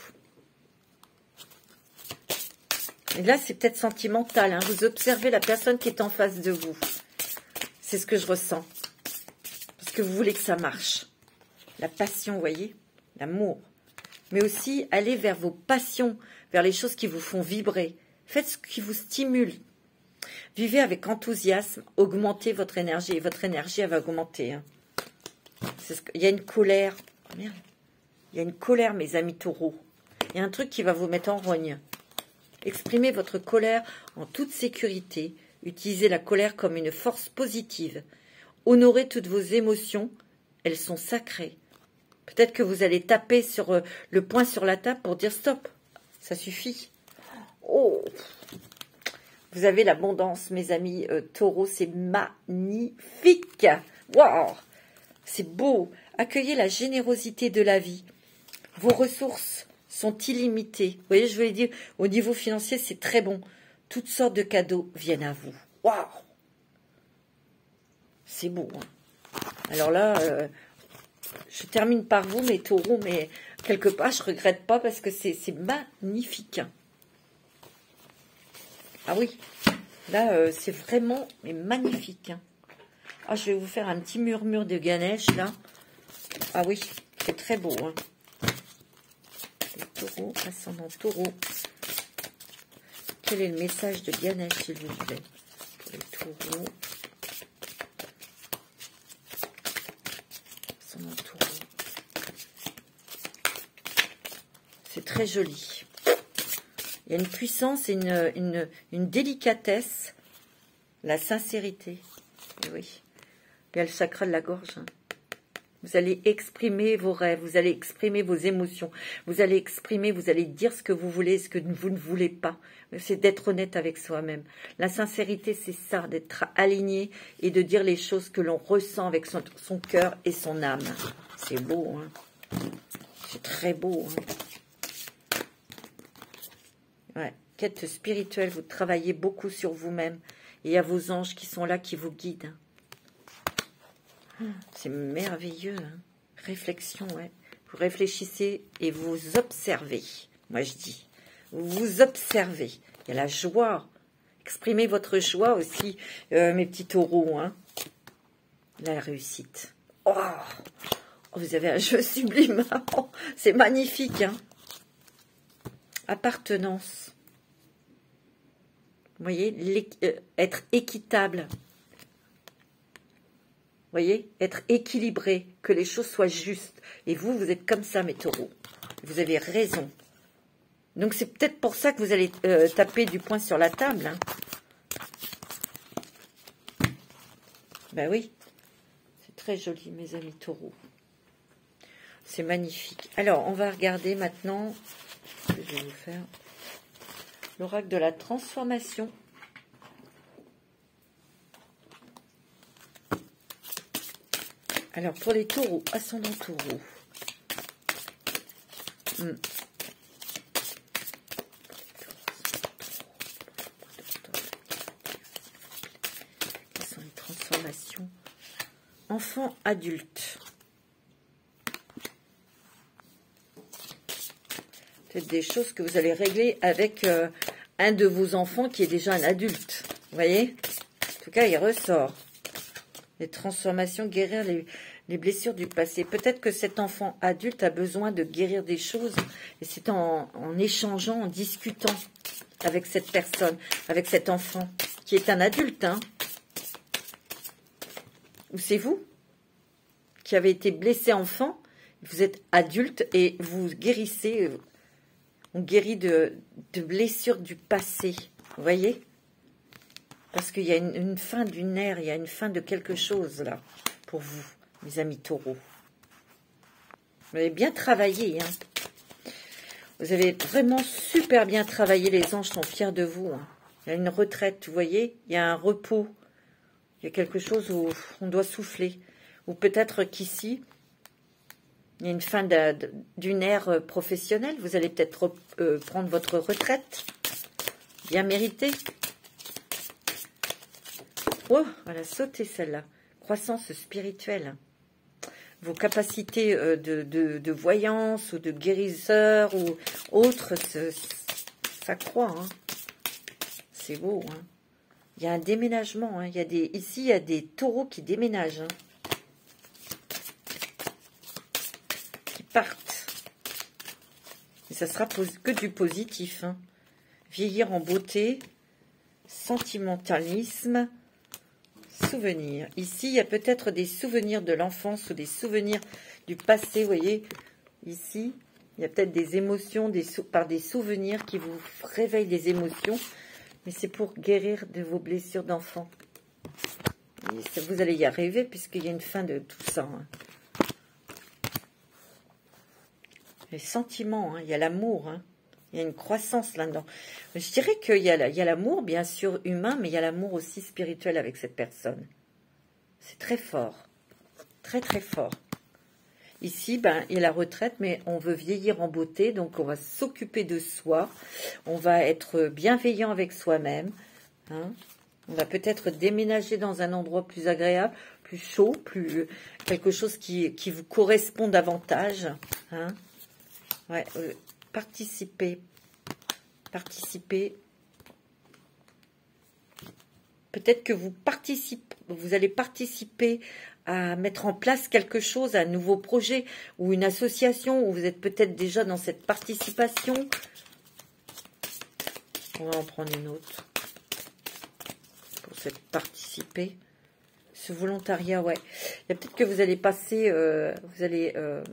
Et là, c'est peut-être sentimental. Hein. Vous observez la personne qui est en face de vous. C'est ce que je ressens. Parce que vous voulez que ça marche. La passion, vous voyez, l'amour. Mais aussi, allez vers vos passions, vers les choses qui vous font vibrer. Faites ce qui vous stimule. Vivez avec enthousiasme, augmentez votre énergie. Et votre énergie, elle va augmenter. Hein. C'est ce que... Il y a une colère. Oh, merde. Il y a une colère, mes amis taureaux. Il y a un truc qui va vous mettre en rogne. Exprimez votre colère en toute sécurité. Utilisez la colère comme une force positive. Honorez toutes vos émotions. Elles sont sacrées. Peut-être que vous allez taper sur euh, le poing sur la table pour dire stop. Ça suffit. Oh! Vous avez l'abondance, mes amis euh, taureaux. C'est magnifique. Waouh! C'est beau. Accueillez la générosité de la vie. Vos ressources sont illimitées. Vous voyez, je voulais dire, au niveau financier, c'est très bon. Toutes sortes de cadeaux viennent à vous. Waouh! C'est beau. Hein. Alors là, euh, je termine par vous, mes taureaux, mais quelque part, je ne regrette pas parce que c'est magnifique. Ah oui, là, euh, c'est vraiment mais magnifique. Hein. Ah, je vais vous faire un petit murmure de Ganesh, là. Ah oui, c'est très beau. Hein. Les taureaux, ascendant taureau. Quel est le message de Ganesh, s'il vous plaît? Pour les taureaux. Ascendant taureau. C'est très joli. Il y a une puissance et une, une, une délicatesse, la sincérité. Et oui, il y a le chakra de la gorge. Hein. Vous allez exprimer vos rêves, vous allez exprimer vos émotions, vous allez exprimer, vous allez dire ce que vous voulez, ce que vous ne voulez pas. C'est d'être honnête avec soi-même. La sincérité, c'est ça, d'être aligné et de dire les choses que l'on ressent avec son, son cœur et son âme. C'est beau, hein. C'est très beau, hein. Ouais. Quête spirituelle, vous travaillez beaucoup sur vous-même. Et il y a vos anges qui sont là, qui vous guident. C'est merveilleux. Hein. Réflexion, ouais. Vous réfléchissez et vous observez. Moi, je dis, vous observez. Il y a la joie. Exprimez votre joie aussi, euh, mes petits taureaux. Hein. La réussite. Oh, oh, vous avez un jeu sublime. C'est magnifique, hein. Appartenance, vous voyez, euh, être équitable, vous voyez, être équilibré, que les choses soient justes. Et vous, vous êtes comme ça, mes taureaux. Vous avez raison. Donc, c'est peut-être pour ça que vous allez euh, taper du poing sur la table. Hein. Ben oui, c'est très joli, mes amis taureaux. C'est magnifique. Alors, on va regarder maintenant... que je vais vous faire l'oracle de la transformation. Alors pour les taureaux, ascendant taureau. Hmm. Quelles sont les transformations? Enfant adulte. Peut-être des choses que vous allez régler avec euh, un de vos enfants qui est déjà un adulte. Vous voyez? En tout cas, il ressort. Les transformations, guérir les, les blessures du passé. Peut-être que cet enfant adulte a besoin de guérir des choses. Et c'est en, en échangeant, en discutant avec cette personne, avec cet enfant qui est un adulte. Hein. Ou c'est vous qui avez été blessé enfant. Vous êtes adulte et vous guérissez... On guérit de, de blessures du passé, vous voyez? Parce qu'il y a une, une fin d'une ère, il y a une fin de quelque chose, là, pour vous, mes amis taureaux. Vous avez bien travaillé, hein? Vous avez vraiment super bien travaillé, les anges sont fiers de vous. Hein. Il y a une retraite, vous voyez? Il y a un repos, il y a quelque chose où on doit souffler. ou peut-être qu'ici, il y a une fin d'une ère professionnelle. Vous allez peut-être euh, prendre votre retraite, bien méritée. Oh, voilà, sautez celle-là. Croissance spirituelle. Vos capacités euh, de, de, de voyance ou de guérisseur ou autre, ce, ça croît. Hein. C'est beau. Hein. Il y a un déménagement. Hein. Il y a des, ici, il y a des taureaux qui déménagent. Hein. Qui partent. Et ça sera que du positif. Hein. Vieillir en beauté. Sentimentalisme. Souvenirs. Ici, il y a peut-être des souvenirs de l'enfance ou des souvenirs du passé, vous voyez. Ici, il y a peut-être des émotions, des sou par des souvenirs qui vous réveillent des émotions. Mais c'est pour guérir de vos blessures d'enfant. Vous allez y arriver puisqu'il y a une fin de tout ça. Hein. Les sentiments, hein, il y a l'amour. Hein. Il y a une croissance là-dedans. Je dirais qu'il y a l'amour, bien sûr, humain, mais il y a l'amour aussi spirituel avec cette personne. C'est très fort. Très, très fort. Ici, ben, il y a la retraite, mais on veut vieillir en beauté, donc on va s'occuper de soi. On va être bienveillant avec soi-même. Hein. On va peut-être déménager dans un endroit plus agréable, plus chaud, plus quelque chose qui, qui vous correspond davantage. Hein. Ouais, euh, participer, participer, peut-être que vous participez, vous allez participer à mettre en place quelque chose, un nouveau projet ou une association, où vous êtes peut-être déjà dans cette participation. On va en prendre une autre pour cette participer, ce volontariat, ouais. Il y a peut-être que vous allez passer, euh, vous allez euh,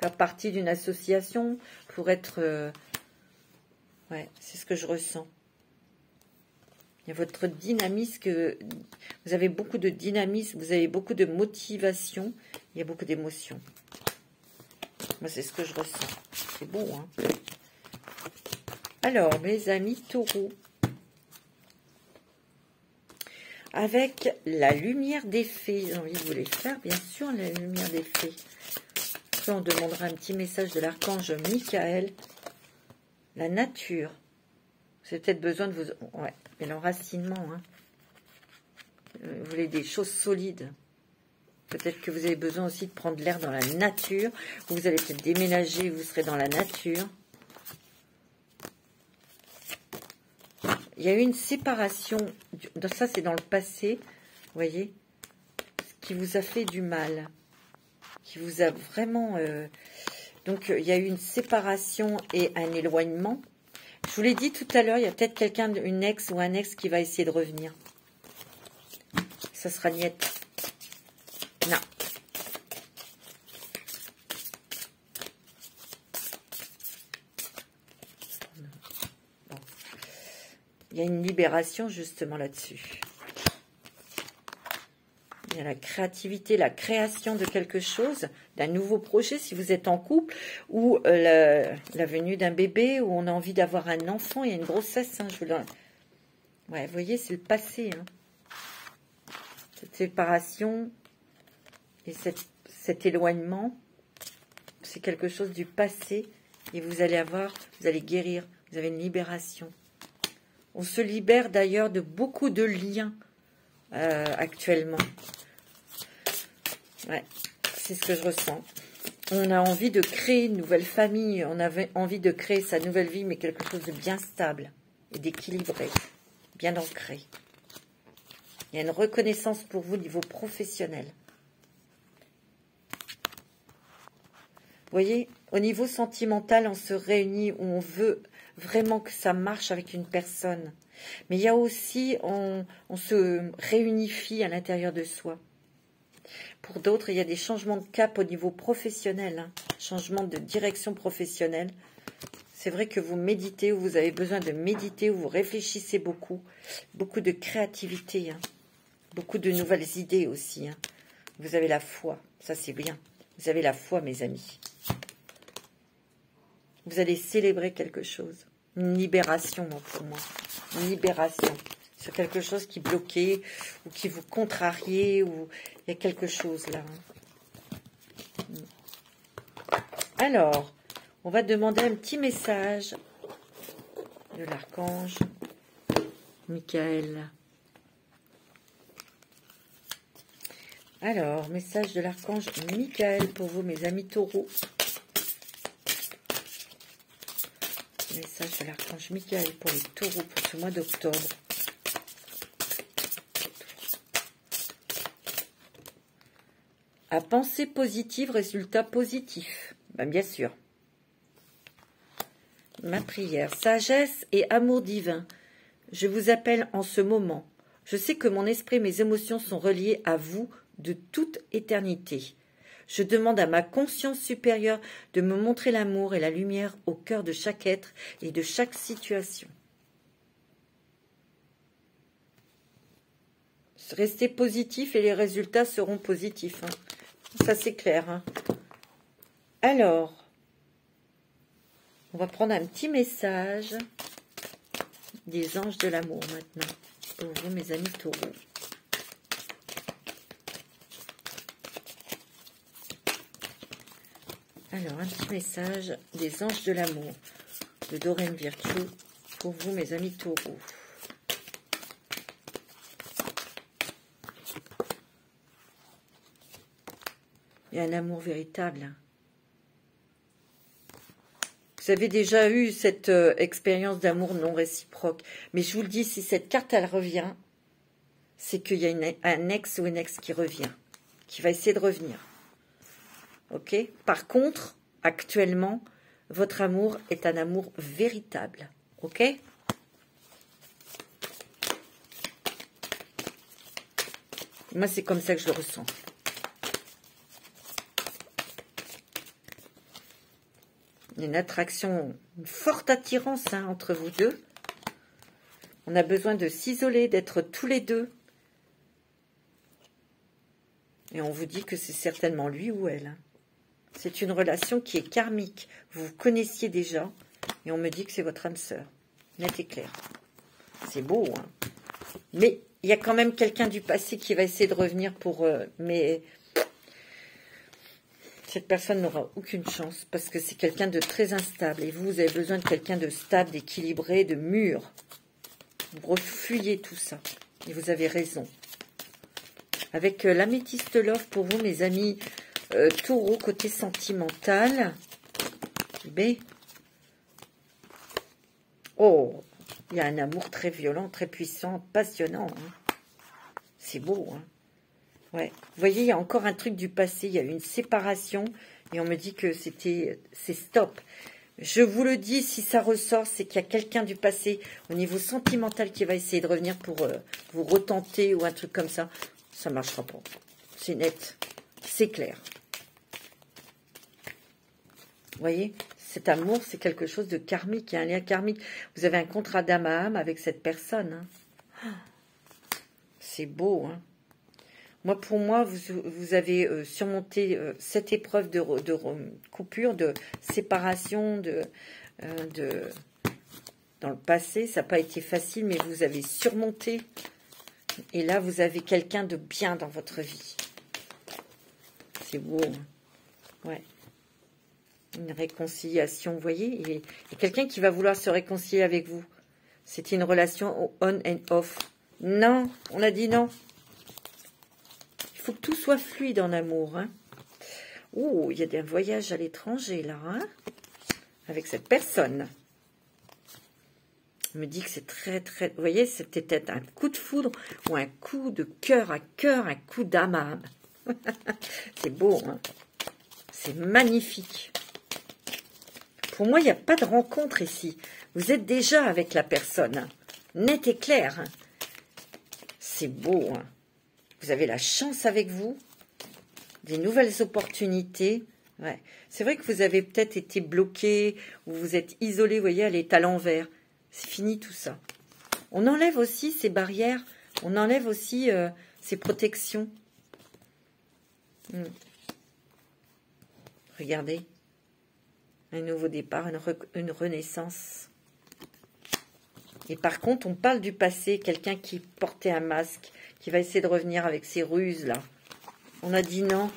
faire partie d'une association pour être... Euh... Ouais, c'est ce que je ressens. Il y a votre dynamisme, que... vous avez beaucoup de dynamisme, vous avez beaucoup de motivation, il y a beaucoup d'émotions. Moi, c'est ce que je ressens. C'est beau, hein. Alors, mes amis taureaux, avec la lumière des fées, j'ai envie de vous les faire, bien sûr, la lumière des fées. On demandera un petit message de l'archange Mickaël. La nature. C'est peut-être besoin de vous... Ouais, mais l'enracinement. Hein. Vous voulez des choses solides. Peut-être que vous avez besoin aussi de prendre l'air dans la nature. Vous allez peut-être déménager, vous serez dans la nature. Il y a eu une séparation. Ça, c'est dans le passé. Vous voyez, qui vous a fait du mal. Qui vous a vraiment... Euh... Donc, il y a eu une séparation et un éloignement. Je vous l'ai dit tout à l'heure, il y a peut-être quelqu'un, une ex ou un ex qui va essayer de revenir. Ça sera niette. Non. Bon. Il y a une libération justement là-dessus. Il y a la créativité, la création de quelque chose, d'un nouveau projet si vous êtes en couple, ou euh, la, la venue d'un bébé, où on a envie d'avoir un enfant, il y a une grossesse. Hein, je vous le... Ouais, vous voyez, c'est le passé. Hein. Cette séparation et cette, cet éloignement, c'est quelque chose du passé, et vous allez avoir, vous allez guérir, vous avez une libération. On se libère d'ailleurs de beaucoup de liens euh, actuellement. Ouais, c'est ce que je ressens. On a envie de créer une nouvelle famille, on avait envie de créer sa nouvelle vie, mais quelque chose de bien stable et d'équilibré, bien ancré. Il y a une reconnaissance pour vous au niveau professionnel. Vous voyez, au niveau sentimental, on se réunit, où on veut vraiment que ça marche avec une personne. Mais il y a aussi, on, on se réunifie à l'intérieur de soi. Pour d'autres, il y a des changements de cap au niveau professionnel, hein, changement de direction professionnelle. C'est vrai que vous méditez ou vous avez besoin de méditer ou vous réfléchissez beaucoup. Beaucoup de créativité, hein, beaucoup de nouvelles idées aussi. Hein. Vous avez la foi, ça c'est bien. Vous avez la foi, mes amis. Vous allez célébrer quelque chose. Une libération, pour moi. Une libération. sur quelque chose qui bloquait ou qui vous contrariait, ou il y a quelque chose là. Alors, on va demander un petit message de l'archange Mickaël. Alors, message de l'archange Mickaël pour vous, mes amis taureaux. Message de l'archange Mickaël pour les taureaux pour ce mois d'octobre. À pensée positive, résultat positif. Ben, bien sûr. Ma prière. Sagesse et amour divin. Je vous appelle en ce moment. Je sais que mon esprit, mes émotions sont reliées à vous de toute éternité. Je demande à ma conscience supérieure de me montrer l'amour et la lumière au cœur de chaque être et de chaque situation. Restez positif et les résultats seront positifs. Hein. Ça, c'est clair. Hein. Alors, on va prendre un petit message des anges de l'amour maintenant pour vous, mes amis taureaux. Alors, un petit message des anges de l'amour de Doreen Virtue pour vous, mes amis taureaux. Il y a un amour véritable. Vous avez déjà eu cette euh, expérience d'amour non réciproque. Mais je vous le dis, si cette carte, elle revient, c'est qu'il y a une, un ex ou une ex qui revient, qui va essayer de revenir. Ok. Par contre, actuellement, votre amour est un amour véritable. Ok. Moi, c'est comme ça que je le ressens. Il y a une attraction, une forte attirance hein, entre vous deux. On a besoin de s'isoler, d'être tous les deux. Et on vous dit que c'est certainement lui ou elle. C'est une relation qui est karmique. Vous vous connaissiez déjà et on me dit que c'est votre âme sœur. Net et clair. C'est beau, hein. Mais il y a quand même quelqu'un du passé qui va essayer de revenir pour... Euh, mais cette personne n'aura aucune chance parce que c'est quelqu'un de très instable. Et vous, vous avez besoin de quelqu'un de stable, d'équilibré, de mûr. Vous refuyez tout ça. Et vous avez raison. Avec l'améthyste love pour vous, mes amis euh, taureaux, côté sentimental. B. Oh, il y a un amour très violent, très puissant, passionnant. Hein. C'est beau. Hein. Ouais. Vous voyez, il y a encore un truc du passé. Il y a eu une séparation et on me dit que c'était, c'est stop. Je vous le dis, si ça ressort, c'est qu'il y a quelqu'un du passé au niveau sentimental qui va essayer de revenir pour euh, vous retenter ou un truc comme ça. Ça ne marchera pas. C'est net. C'est clair. Vous voyez, cet amour, c'est quelque chose de karmique. Il y a un lien karmique. Vous avez un contrat d'âme à âme avec cette personne. Hein. C'est beau. Hein. Moi, pour moi, vous, vous avez euh, surmonté euh, cette épreuve de, de, de coupure, de séparation, de, euh, de... dans le passé. Ça n'a pas été facile, mais vous avez surmonté. Et là, vous avez quelqu'un de bien dans votre vie. C'est beau. Ouais. Une réconciliation, vous voyez. Il y a quelqu'un qui va vouloir se réconcilier avec vous. C'était une relation on and off. Non, on a dit non. Il faut que tout soit fluide en amour. Hein. Ouh, il y a un voyage à l'étranger, là. Hein, avec cette personne. Me dit que c'est très très... Vous voyez, c'était peut-être un coup de foudre ou un coup de cœur à cœur, un coup d'âme à âme. C'est beau, hein. C'est magnifique. Pour moi, il n'y a pas de rencontre ici. Vous êtes déjà avec la personne, hein. Net et clair. Hein. C'est beau, hein. Vous avez la chance avec vous, des nouvelles opportunités. Ouais. C'est vrai que vous avez peut-être été bloqué ou vous êtes isolé, vous voyez, elle est à l'envers. C'est fini tout ça. On enlève aussi ces barrières. On enlève aussi euh, ces protections. Hmm. Regardez. Un nouveau départ, une, re une renaissance. Et par contre, on parle du passé, quelqu'un qui portait un masque, qui va essayer de revenir avec ses ruses, là. On a dit non.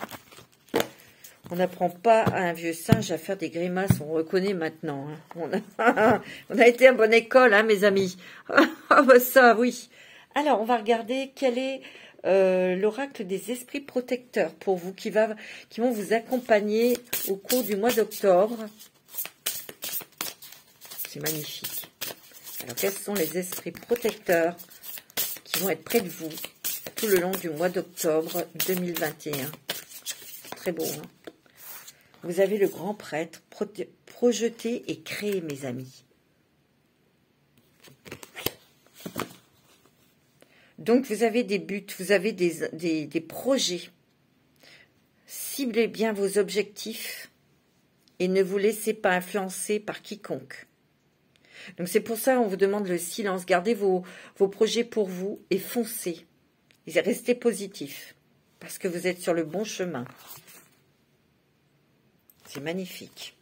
On n'apprend pas à un vieux singe à faire des grimaces, on reconnaît maintenant. Hein. On, a on a été à bonne école, hein, mes amis. Ça, oui. Alors, on va regarder quel est euh, l'oracle des esprits protecteurs pour vous, qui, va, qui vont vous accompagner au cours du mois d'octobre. C'est magnifique. Alors, quels sont les esprits protecteurs qui vont être près de vous tout le long du mois d'octobre deux mille vingt et un? Très beau, hein? Vous avez le grand prêtre, projeté et créé, mes amis. Donc, vous avez des buts, vous avez des, des, des projets. Ciblez bien vos objectifs et ne vous laissez pas influencer par quiconque. Donc, c'est pour ça qu'on vous demande le silence. Gardez vos, vos projets pour vous et foncez. Et restez positif parce que vous êtes sur le bon chemin. C'est magnifique.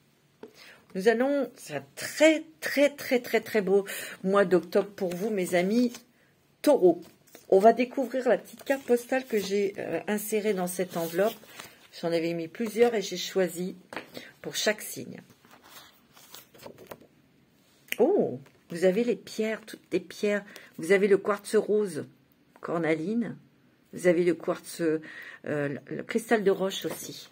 Nous allons, c'est un très, très, très, très, très beau mois d'octobre pour vous, mes amis taureaux. On va découvrir la petite carte postale que j'ai euh, insérée dans cette enveloppe. J'en avais mis plusieurs et j'ai choisi pour chaque signe. Oh, vous avez les pierres, toutes les pierres. Vous avez le quartz rose, cornaline. Vous avez le quartz, euh, le cristal de roche aussi.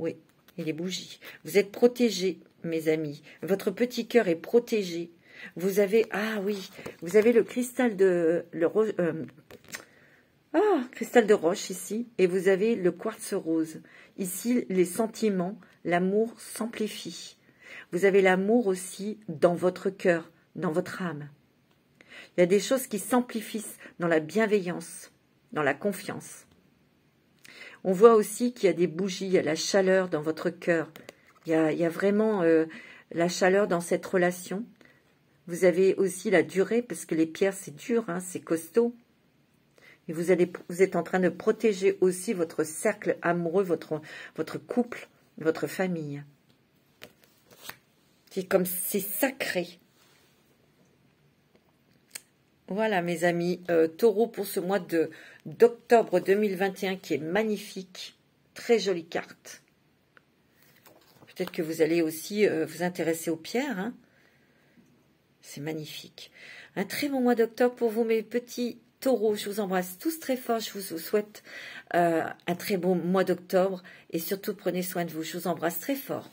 Oui. Et les bougies. Vous êtes protégés, mes amis. Votre petit cœur est protégé. Vous avez, ah oui, vous avez le cristal de, le ro, euh, ah, cristal de roche ici. Et vous avez le quartz rose. Ici, les sentiments, l'amour s'amplifie. Vous avez l'amour aussi dans votre cœur, dans votre âme. Il y a des choses qui s'amplifient dans la bienveillance, dans la confiance. On voit aussi qu'il y a des bougies, il y a la chaleur dans votre cœur. Il y a, il y a vraiment euh, la chaleur dans cette relation. Vous avez aussi la durée, parce que les pierres, c'est dur, hein, c'est costaud. Et vous, allez, vous êtes en train de protéger aussi votre cercle amoureux, votre, votre couple, votre famille. C'est comme c'est sacré. Voilà, mes amis, euh, taureau pour ce mois de d'octobre deux mille vingt et un qui est magnifique. Très jolie carte. Peut-être que vous allez aussi euh, vous intéresser aux pierres. Hein. C'est magnifique. Un très bon mois d'octobre pour vous, mes petits taureaux. Je vous embrasse tous très fort. Je vous souhaite euh, un très bon mois d'octobre. Et surtout, prenez soin de vous. Je vous embrasse très fort.